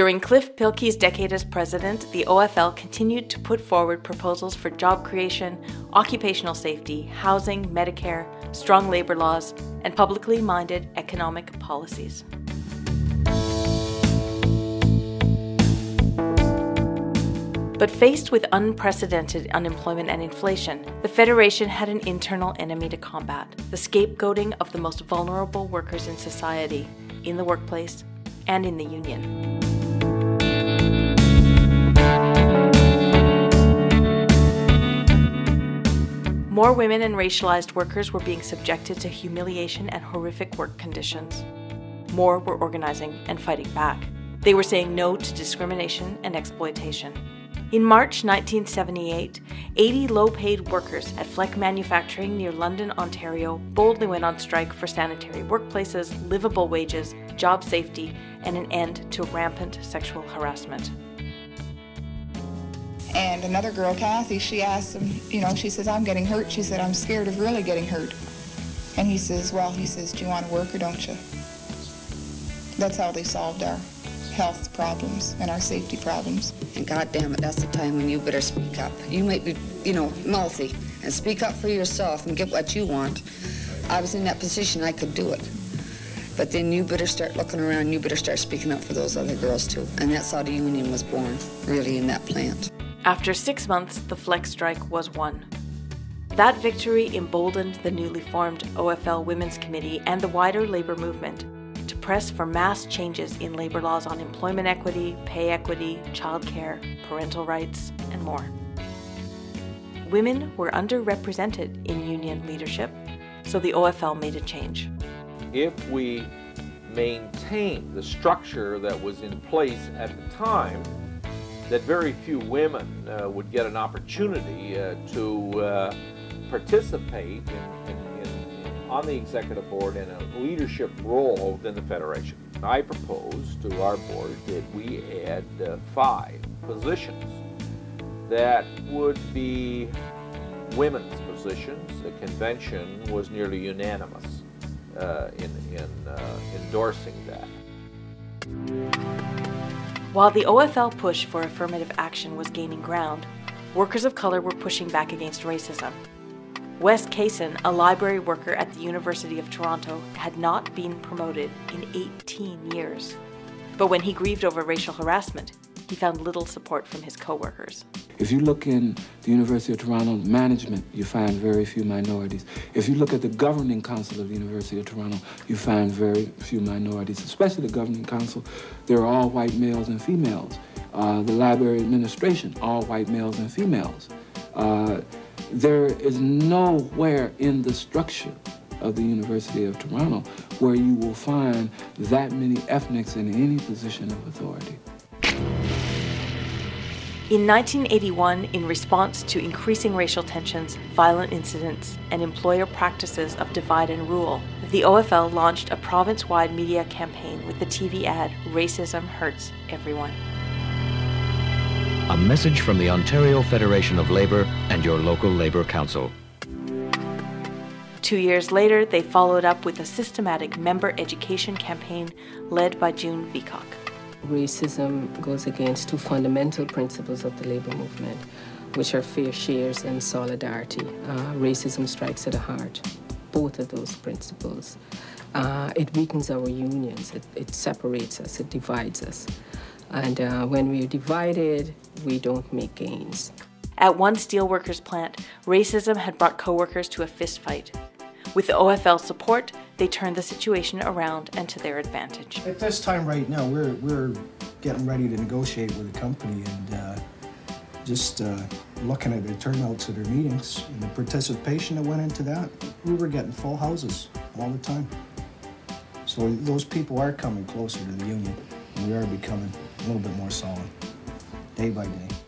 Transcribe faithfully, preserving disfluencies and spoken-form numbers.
During Cliff Pilkey's decade as president, the O F L continued to put forward proposals for job creation, occupational safety, housing, Medicare, strong labour laws, and publicly minded economic policies. But faced with unprecedented unemployment and inflation, the Federation had an internal enemy to combat: the scapegoating of the most vulnerable workers in society, in the workplace, and in the union. More women and racialized workers were being subjected to humiliation and horrific work conditions. More were organizing and fighting back. They were saying no to discrimination and exploitation. In March nineteen seventy-eight, eighty low-paid workers at Fleck Manufacturing near London, Ontario, boldly went on strike for sanitary workplaces, livable wages, job safety, and an end to rampant sexual harassment. And another girl, Kathy, she asked him, you know, she says, "I'm getting hurt." She said, "I'm scared of really getting hurt." And he says, well, he says, "Do you want to work or don't you?" That's how they solved our health problems and our safety problems. And God damn it, that's the time when you better speak up. You might be, you know, mouthy, and speak up for yourself and get what you want. I was in that position, I could do it. But then you better start looking around, you better start speaking up for those other girls too. And that's how the union was born, really, in that plant. After six months, the Fleck strike was won. That victory emboldened the newly formed O F L Women's Committee and the wider labor movement to press for mass changes in labor laws on employment equity, pay equity, childcare, parental rights, and more. Women were underrepresented in union leadership, so the O F L made a change. If we maintain the structure that was in place at the time, that very few women uh, would get an opportunity uh, to uh, participate in, in on the executive board in a leadership role within the Federation. I propose to our board that we add uh, five positions that would be women's positions. The convention was nearly unanimous uh, in, in uh, endorsing that. While the O F L push for affirmative action was gaining ground, workers of color were pushing back against racism. Wes Kaysen, a library worker at the University of Toronto, had not been promoted in eighteen years. But when he grieved over racial harassment, he found little support from his co-workers. If you look in the University of Toronto management, you find very few minorities. If you look at the governing council of the University of Toronto, you find very few minorities, especially the governing council. They're all white males and females. Uh, the library administration, all white males and females. Uh, There is nowhere in the structure of the University of Toronto where you will find that many ethnics in any position of authority. In nineteen eighty-one, in response to increasing racial tensions, violent incidents, and employer practices of divide and rule, the O F L launched a province-wide media campaign with the T V ad, "Racism Hurts Everyone." A message from the Ontario Federation of Labour and your local Labour Council. Two years later, they followed up with a systematic member education campaign led by June Beacock. Racism goes against two fundamental principles of the labour movement, which are fair shares and solidarity. Uh, racism strikes at the heart, both of those principles. Uh, it weakens our unions, it, it separates us, it divides us. And uh, when we're divided, we don't make gains. At one steelworkers' plant, racism had brought co-workers to a fistfight. With the O F L support, they turned the situation around and to their advantage. At this time right now, we're, we're getting ready to negotiate with the company and uh, just uh, looking at the turnouts at our meetings and the participation that went into that, we were getting full houses all the time. So those people are coming closer to the union, and we are becoming a little bit more solid, day by day.